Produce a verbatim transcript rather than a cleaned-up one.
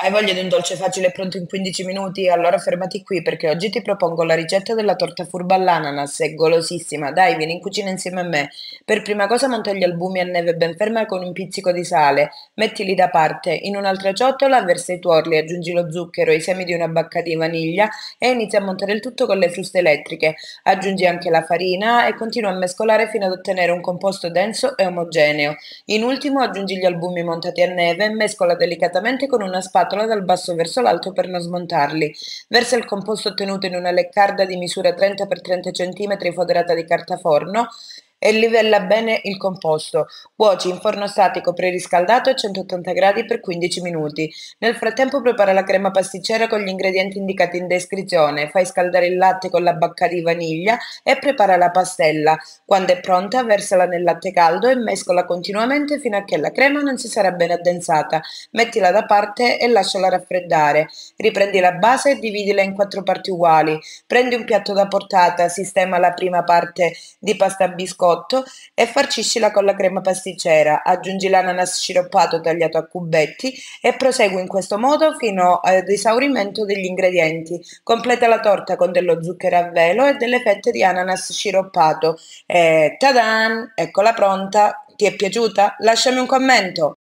Hai voglia di un dolce facile e pronto in quindici minuti? Allora fermati qui perché oggi ti propongo la ricetta della torta furba all'ananas, è golosissima, dai vieni in cucina insieme a me. Per prima cosa monta gli albumi a neve ben ferma con un pizzico di sale, mettili da parte, in un'altra ciotola versa i tuorli, aggiungi lo zucchero, i semi di una bacca di vaniglia e inizia a montare il tutto con le fruste elettriche, aggiungi anche la farina e continua a mescolare fino ad ottenere un composto denso e omogeneo. In ultimo aggiungi gli albumi montati a neve e mescola delicatamente con una spatola dal basso verso l'alto per non smontarli. Versa il composto ottenuto in una leccarda di misura trenta per trenta centimetri foderata di carta forno e livella bene il composto. Cuoci in forno statico preriscaldato a centottanta gradi per quindici minuti. Nel frattempo prepara la crema pasticcera con gli ingredienti indicati in descrizione, fai scaldare il latte con la bacca di vaniglia e prepara la pastella. Quando è pronta versala nel latte caldo e mescola continuamente fino a che la crema non si sarà ben addensata. Mettila da parte e lasciala raffreddare. Riprendi la base e dividila in quattro parti uguali. Prendi un piatto da portata, sistema la prima parte di pasta biscotti e farciscila con la crema pasticcera, aggiungi l'ananas sciroppato tagliato a cubetti e prosegui in questo modo fino ad esaurimento degli ingredienti. Completa la torta con dello zucchero a velo e delle fette di ananas sciroppato e tadan, eccola pronta. Ti è piaciuta? Lasciami un commento!